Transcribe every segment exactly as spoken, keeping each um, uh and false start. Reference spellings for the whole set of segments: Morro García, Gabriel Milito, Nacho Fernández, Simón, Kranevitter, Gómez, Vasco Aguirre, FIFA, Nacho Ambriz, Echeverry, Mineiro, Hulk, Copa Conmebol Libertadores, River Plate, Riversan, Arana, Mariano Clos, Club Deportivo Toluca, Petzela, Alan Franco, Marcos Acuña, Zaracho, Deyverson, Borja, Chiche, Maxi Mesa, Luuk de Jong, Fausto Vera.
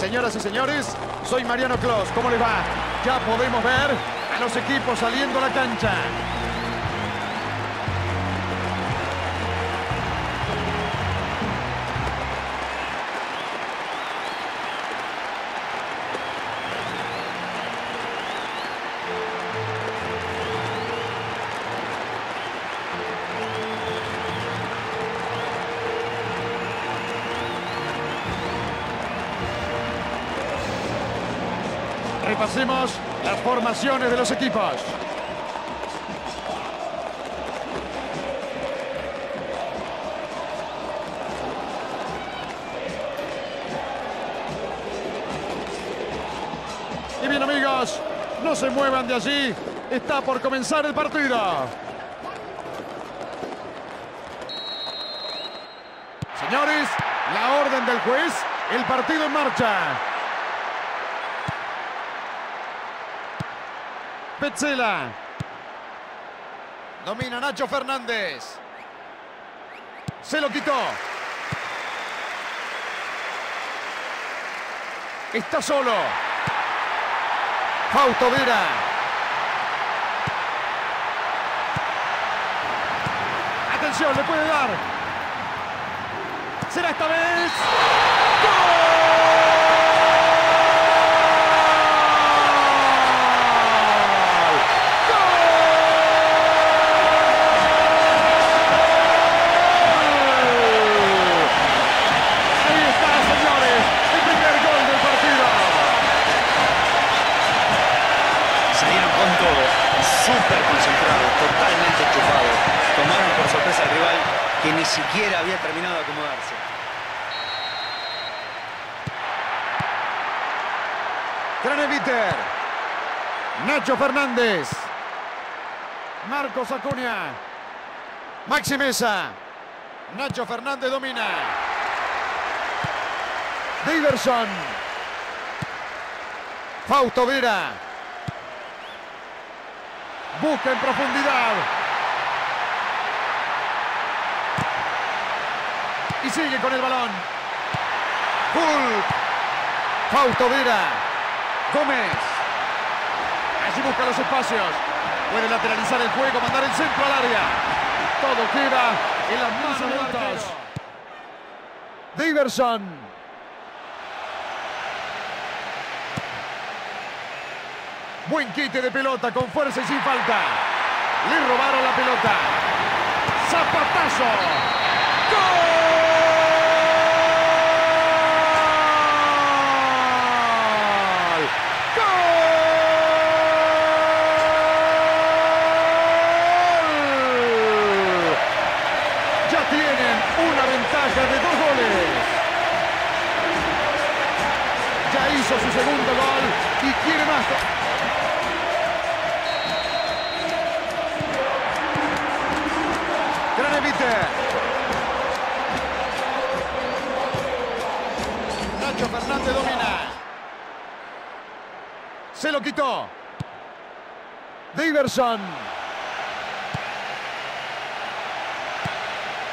Señoras y señores, soy Mariano Clos. ¿Cómo le va? Ya podemos ver a los equipos saliendo a la cancha. Repasemos las formaciones de los equipos. Y bien, amigos, no se muevan de allí. Está por comenzar el partido. Señores, la orden del juez, el partido en marcha. Petzela. Domina Nacho Fernández. Se lo quitó. Está solo. Fausto Vera. Atención, le puede dar. Será esta vez. ¡Gol! Súper concentrado, totalmente enchufado. Tomaron por sorpresa al rival que ni siquiera había terminado de acomodarse. Kranevitter. Nacho Fernández. Marcos Acuña. Maxi Mesa. Nacho Fernández domina. Deyverson. Fausto Vera. Busca en profundidad. Y sigue con el balón. Hulk. Fausto Vera. Gómez. Allí busca los espacios. Puede lateralizar el juego, mandar el centro al área. Todo queda en las manos del arquero. Deyverson. Buen quite de pelota, con fuerza y sin falta. Le robaron la pelota. ¡Zapatazo! ¡Gol! ¡Gol! Ya tienen una ventaja de dos goles. Ya hizo su segundo gol y quiere más. Nacho Fernández domina. Se lo quitó. Deyverson.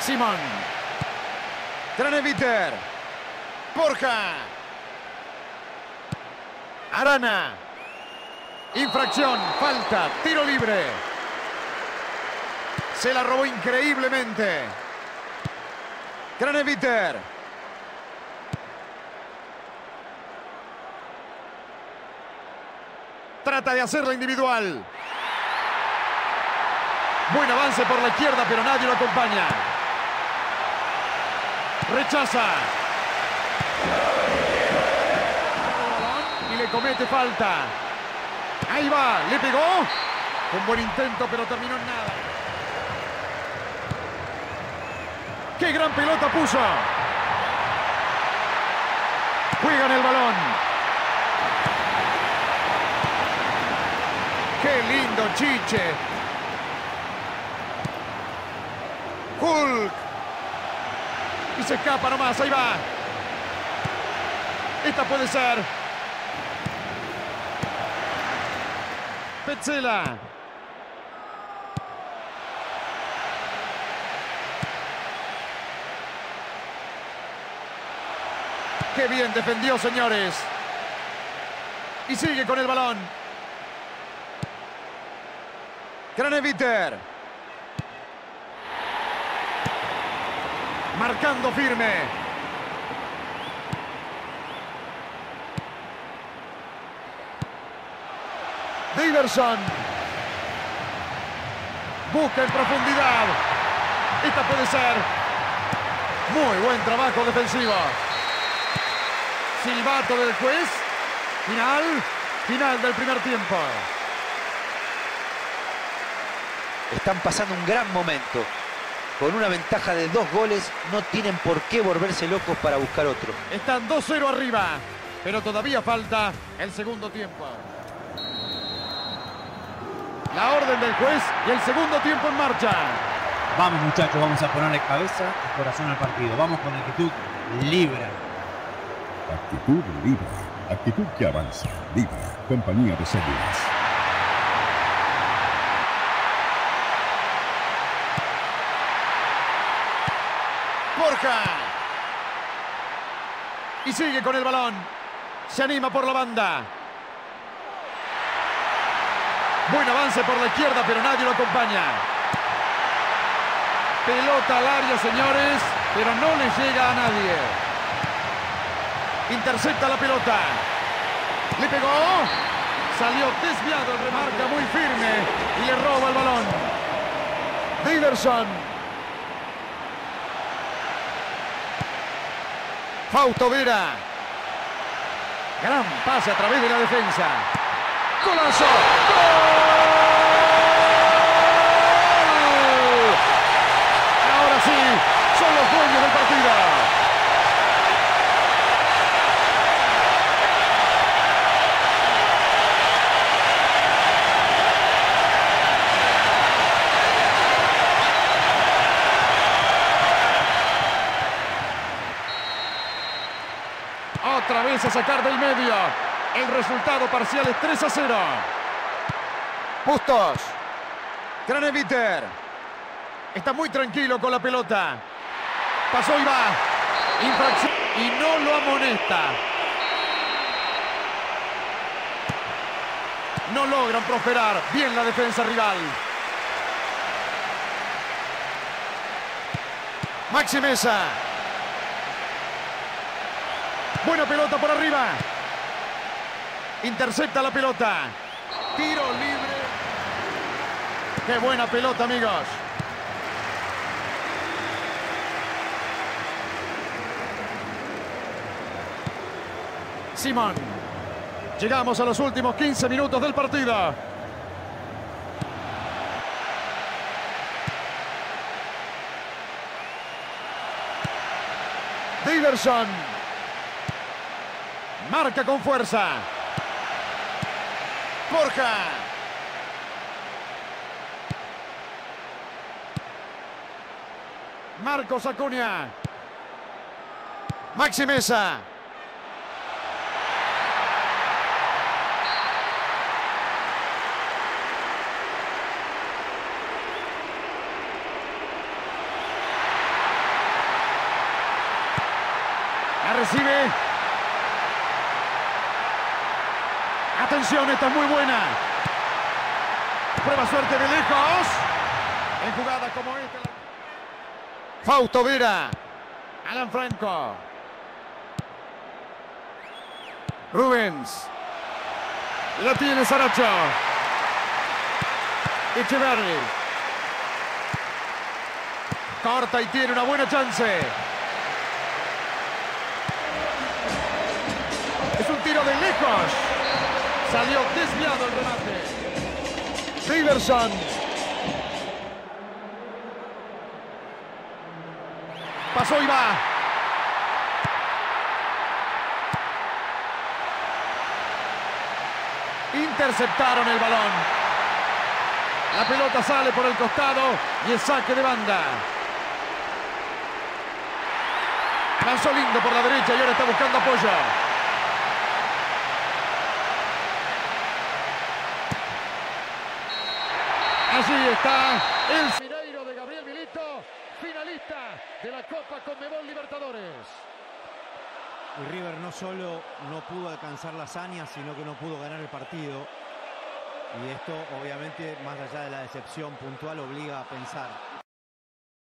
Simón. Kranevitter. Borja. Arana. Infracción. Falta. Tiro libre. Se la robó increíblemente. Kranevitter. Trata de hacerla individual. Buen avance por la izquierda, pero nadie lo acompaña. Rechaza. Y le comete falta. Ahí va, le pegó. Un buen intento, pero terminó en nada. ¡Qué gran pelota puso! Juegan el balón. ¡Qué lindo Chiche! Hulk. Y se escapa nomás, ahí va. Esta puede ser. Petzela. Qué bien defendió, señores. Y sigue con el balón. Kranevitter. Marcando firme. Riversan busca en profundidad. Esta puede ser. Muy buen trabajo defensivo. Silbato del juez. Final. Final del primer tiempo. Están pasando un gran momento. Con una ventaja de dos goles, no tienen por qué volverse locos para buscar otro. Están dos cero arriba, pero todavía falta el segundo tiempo. La orden del juez y el segundo tiempo en marcha. Vamos muchachos, vamos a ponerle cabeza y corazón al partido. Vamos con actitud libre. Actitud libre. Actitud que avanza. Libre. Compañía de Seguras. Borja. Y sigue con el balón. Se anima por la banda. Buen avance por la izquierda, pero nadie lo acompaña. Pelota al área, señores, pero no le llega a nadie. Intercepta la pelota. Le pegó. Salió desviado, remarca muy firme y le roba el balón. Deyverson. Fausto Vera. Gran pase a través de la defensa. ¡Golazo! ¡Gol! Ahora sí, son los dueños del partido. Otra vez a sacar del medio. El resultado parcial es tres a cero. Bustos. Kranevitter. Está muy tranquilo con la pelota. Pasó y va. Infracción. Y no lo amonesta. No logran prosperar. Bien la defensa rival. Maxi Mesa. Buena pelota por arriba. Intercepta la pelota. Tiro libre. ¡Qué buena pelota, amigos! Simón. Llegamos a los últimos quince minutos del partido. Riversan. Marca con fuerza. Borja. Marcos Acuña. Maxi Mesa. La recibe. Atención, esta es muy buena. Prueba suerte de lejos. En jugada como esta. La... Fausto Vera. Alan Franco. Rubens. La tiene Zaracho. Echeverry. Corta y tiene una buena chance. Es un tiro de lejos. Salió desviado el remate. Deyverson. Pasó y va. Interceptaron el balón. La pelota sale por el costado y el saque de banda. Lanzó lindo por la derecha y ahora está buscando apoyo. Allí está el Mineiro de Gabriel Milito, finalista de la Copa Conmebol Libertadores. Y River no solo no pudo alcanzar la hazaña, sino que no pudo ganar el partido. Y esto, obviamente, más allá de la decepción puntual, obliga a pensar.